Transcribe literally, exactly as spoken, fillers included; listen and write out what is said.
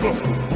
Boom.